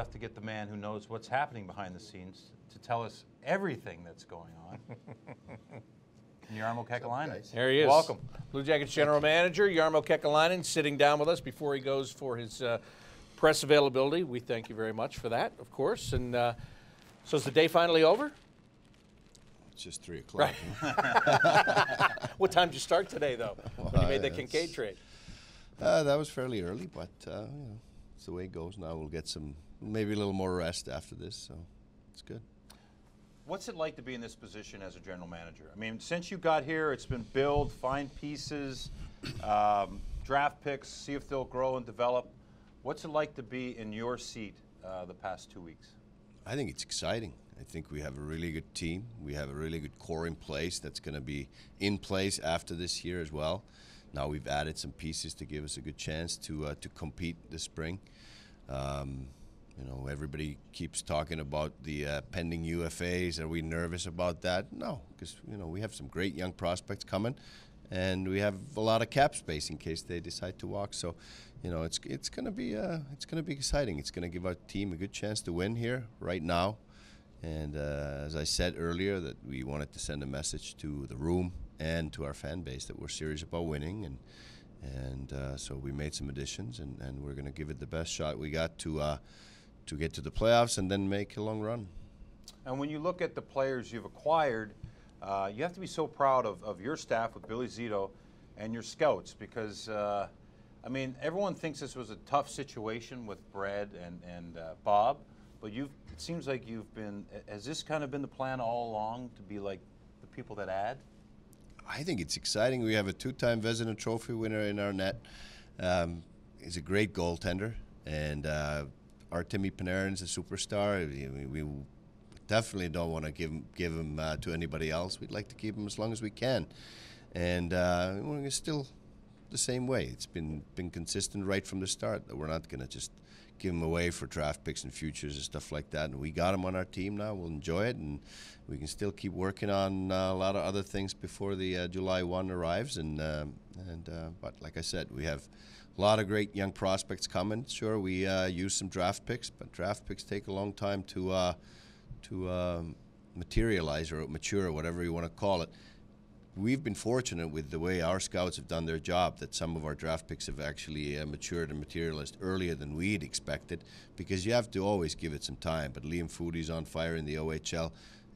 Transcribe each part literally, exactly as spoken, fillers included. have to get the man who knows what's happening behind the scenes to tell us everything that's going on. Jarmo Kekalainen. There he is. Welcome. Blue Jackets General Manager Jarmo Kekalainen sitting down with us before he goes for his uh, press availability. We thank you very much for that, of course. And uh, so is the day finally over? It's just three o'clock. Right. What time did you start today, though, when well, you made the Kincaid trade? Uh, that was fairly early, but uh, you know, it's the way it goes now. We'll get some, maybe a little more rest after this, so it's good. What's it like to be in this position as a general manager? I mean, since you got here, it's been build, find pieces, um, draft picks, see if they'll grow and develop. What's it like to be in your seat uh, the past two weeks? I think it's exciting. I think we have a really good team. We have a really good core in place that's going to be in place after this year as well. Now we've added some pieces to give us a good chance to uh, to compete this spring. Um, you know, everybody keeps talking about the uh, pending U F As. Are we nervous about that? No, because you know we have some great young prospects coming, and we have a lot of cap space in case they decide to walk. So, you know, it's it's going to be uh, it's going to be exciting. It's going to give our team a good chance to win here right now. And uh, as I said earlier, that we wanted to send a message to the room and to our fan base that we're serious about winning, and and uh, so we made some additions, and, and we're going to give it the best shot we got to uh, to get to the playoffs and then make a long run. And when you look at the players you've acquired, uh, you have to be so proud of, of your staff with Billy Zito and your scouts, because uh, I mean everyone thinks this was a tough situation with Brad and and uh, Bob, but you've it seems like you've been has this kind of been the plan all along to be like the people that add? I think it's exciting. We have a two-time Vezina Trophy winner in our net. Um, he's a great goaltender, and uh, Artemi Panarin's a superstar. We, we definitely don't want to give him, give him uh, to anybody else. We'd like to keep him as long as we can, and uh, we're still the same way. It's been been consistent right from the start that we're not going to just give him away for draft picks and futures and stuff like that. And we got him on our team now. We'll enjoy it, and we can still keep working on uh, a lot of other things before the uh, July first arrives. And uh, and uh, but like I said, we have a lot of great young prospects coming. Sure, we uh, use some draft picks, but draft picks take a long time to uh, to um, materialize or mature, or whatever you want to call it. We've been fortunate with the way our scouts have done their job that some of our draft picks have actually uh, matured and materialized earlier than we'd expected, because you have to always give it some time. But Liam Foodie's on fire in the O H L.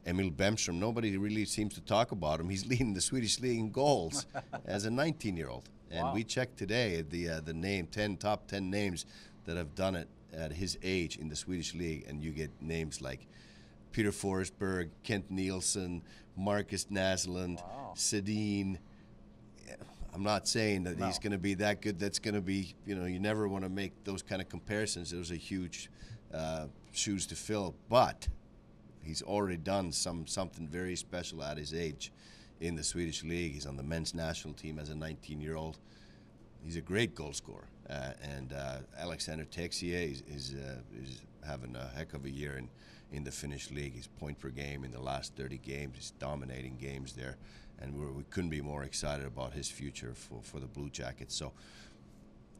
Emil Bemstrom, nobody really seems to talk about him. He's leading the Swedish league in goals as a nineteen-year-old. And wow. We checked today the uh, the name ten top ten names that have done it at his age in the Swedish league, and you get names like Peter Forsberg, Kent Nilsson, Marcus Naslund, wow. Sedin. I'm not saying that no. he's going to be that good. That's going to be, you know, you never want to make those kind of comparisons. Those are huge uh, shoes to fill. But he's already done some something very special at his age in the Swedish league. He's on the men's national team as a nineteen-year-old. He's a great goal scorer. Uh, and uh, Alexander Texier is, is, uh, is having a heck of a year in in the Finnish league. He's point per game in the last thirty games. He's dominating games there, and we're, we couldn't be more excited about his future for, for the Blue Jackets. So,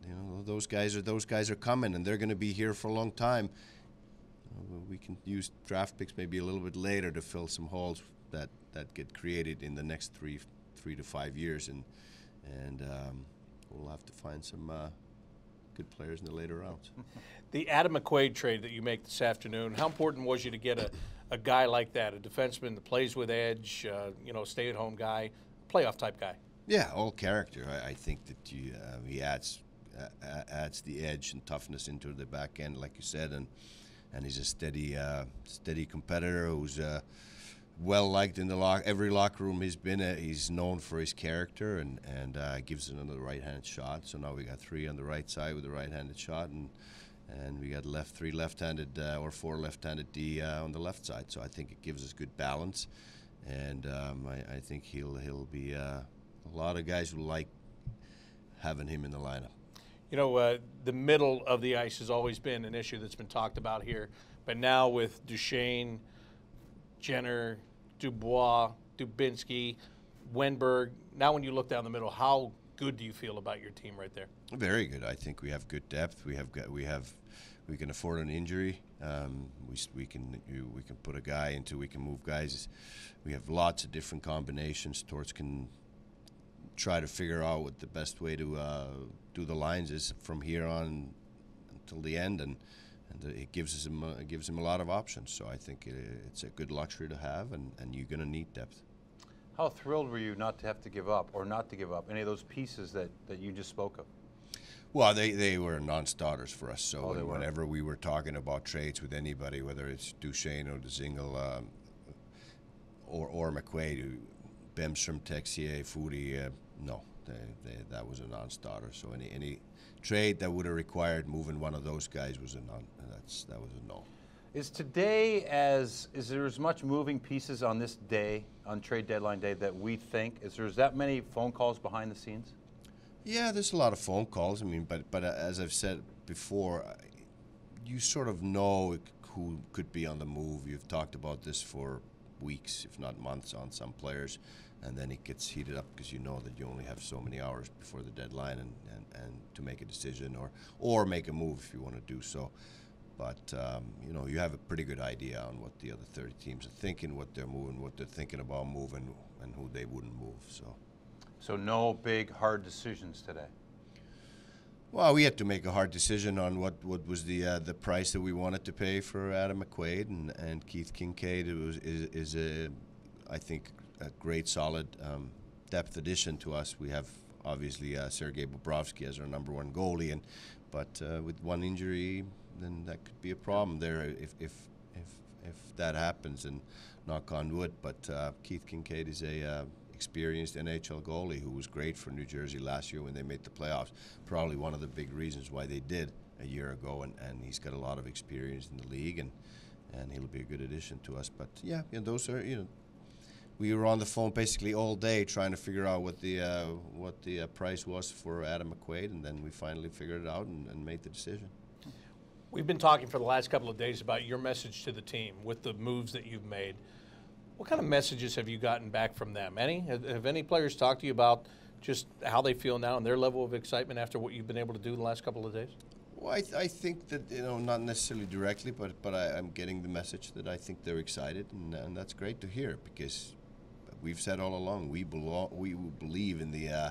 you know, those guys are those guys are coming, and they're going to be here for a long time. Uh, we can use draft picks maybe a little bit later to fill some holes that that get created in the next three three to five years, and and um, we'll have to find some. Uh, good players in the later rounds. The Adam McQuaid trade that you make this afternoon, how important was you to get a, a guy like that, a defenseman that plays with edge, uh, you know, stay-at-home guy, playoff-type guy? Yeah, all character. I, I think that you, uh, he adds uh, adds the edge and toughness into the back end, like you said, and and he's a steady uh, steady competitor who's uh, well-liked in the lock every locker room he's been at. He's known for his character, and and uh, gives another right-handed shot. So now we got three on the right side with a right-handed shot, and and we got left three left-handed uh, or four left-handed D uh, on the left side. So I think it gives us good balance, and um, I, I think he'll he'll be uh, a lot of guys will like having him in the lineup. You know, uh, the middle of the ice has always been an issue that's been talked about here, but now with Duchene, Jenner, Dubois, Dubinsky, Wenberg. Now when you look down the middle, how good do you feel about your team right there? Very good. I think we have good depth. We have got, we have we can afford an injury. Um, we we can you, we can put a guy into. We can move guys. We have lots of different combinations. Torts can try to figure out what the best way to uh, do the lines is from here on until the end, and and it gives him it gives him a lot of options. So I think it, it's a good luxury to have, and and you're going to need depth. How thrilled were you not to have to give up, or not to give up any of those pieces that that you just spoke of? Well, they, they were non-starters for us, so oh, whenever we were talking about trades with anybody, whether it's Duchene or Dzingle um, or, or McQuaid, Bemstrom, Texier, Foodie, uh, no, they, they, that was a non-starter. So any any trade that would have required moving one of those guys was a non. That's that was a no. Is today as is there as much moving pieces on this day, on trade deadline day, that we think? Is there that many phone calls behind the scenes? Yeah, there's a lot of phone calls. I mean, but but as I've said before, you sort of know who could be on the move. You've talked about this for weeks, if not months, on some players, and then it gets heated up because you know that you only have so many hours before the deadline and, and, and to make a decision or or make a move if you want to do so. But um, you know, you have a pretty good idea on what the other thirty teams are thinking, what they're moving, what they're thinking about moving, and who they wouldn't move. So. So no big, hard decisions today? Well, we had to make a hard decision on what, what was the uh, the price that we wanted to pay for Adam McQuaid and, and Keith Kincaid. It was, is, is a, I think, a great, solid um, depth addition to us. We have, obviously, uh, Sergei Bobrovsky as our number one goalie, and but uh, with one injury, then that could be a problem there if, if, if, if that happens, and knock on wood. But uh, Keith Kincaid is a... Uh, experienced N H L goalie who was great for New Jersey last year when they made the playoffs. Probably one of the big reasons why they did a year ago, and, and he's got a lot of experience in the league, and, and he'll be a good addition to us. But yeah, you know, those are, you know, we were on the phone basically all day trying to figure out what the uh, what the uh, price was for Adam McQuaid, and then we finally figured it out and, and made the decision. We've been talking for the last couple of days about your message to the team with the moves that you've made. What kind of messages have you gotten back from them? Any? Have, have any players talked to you about just how they feel now and their level of excitement after what you've been able to do the last couple of days? Well, I, th I think that, you know, not necessarily directly, but, but I, I'm getting the message that I think they're excited, and, and that's great to hear, because we've said all along we, belong, we believe in the, uh,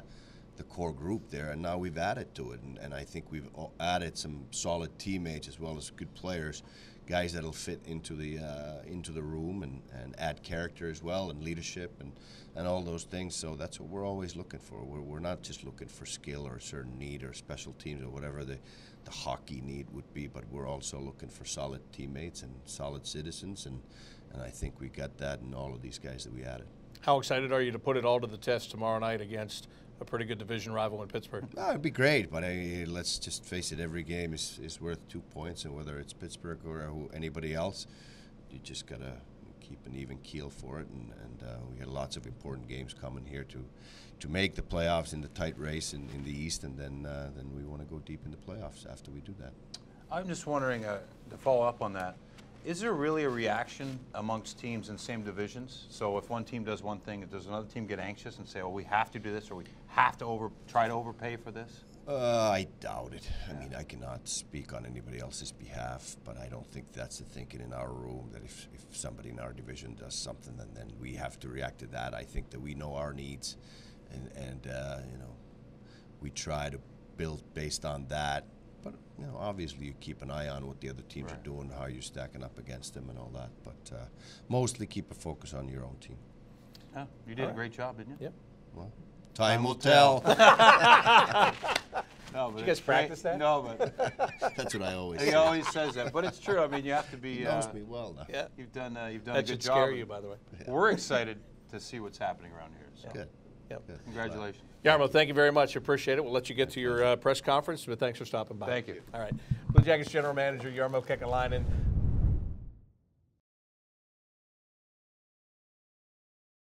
the core group there, and now we've added to it, and, and I think we've added some solid teammates as well as good players. Guys that'll fit into the uh, into the room and, and add character as well, and leadership, and, and all those things. So that's what we're always looking for. We're, we're not just looking for skill or a certain need or special teams or whatever the, the hockey need would be, but we're also looking for solid teammates and solid citizens, and, and I think we got that in all of these guys that we added. How excited are you to put it all to the test tomorrow night against a pretty good division rival in Pittsburgh? No, it'd be great, but I, let's just face it, every game is, is worth two points, and whether it's Pittsburgh or who, anybody else, you just got to keep an even keel for it, and, and uh, we had lots of important games coming here to to make the playoffs in the tight race in, in the East, and then, uh, then we want to go deep in the playoffs after we do that. I'm just wondering, uh, to follow up on that, is there really a reaction amongst teams in same divisions? So if one team does one thing, does another team get anxious and say, oh, we have to do this, or we have to over try to overpay for this? Uh, I doubt it. Yeah. I mean, I cannot speak on anybody else's behalf, but I don't think that's the thinking in our room, that if, if somebody in our division does something, then, then we have to react to that. I think that we know our needs, and, and uh, you know, we try to build based on that. But, you know, obviously you keep an eye on what the other teams right. are doing, how you're stacking up against them and all that. But uh, mostly keep a focus on your own team. Yeah, you did all a right. great job, didn't you? Yep. Well, time, time will tell. tell. No, but did you guys practice that? No, but that's what I always say. He always says that. But it's true. I mean, you have to be. He knows uh, me well now. Yeah. You've done, uh, you've done that a good job. That should scare you, by the way. Yeah. We're excited to see what's happening around here. So. Good. Yep. Good. Congratulations. Jarmo, thank you very much. Appreciate it. We'll let you get to your uh, press conference, but thanks for stopping by. Thank you. All right. Blue Jackets General Manager Jarmo Kekalainen.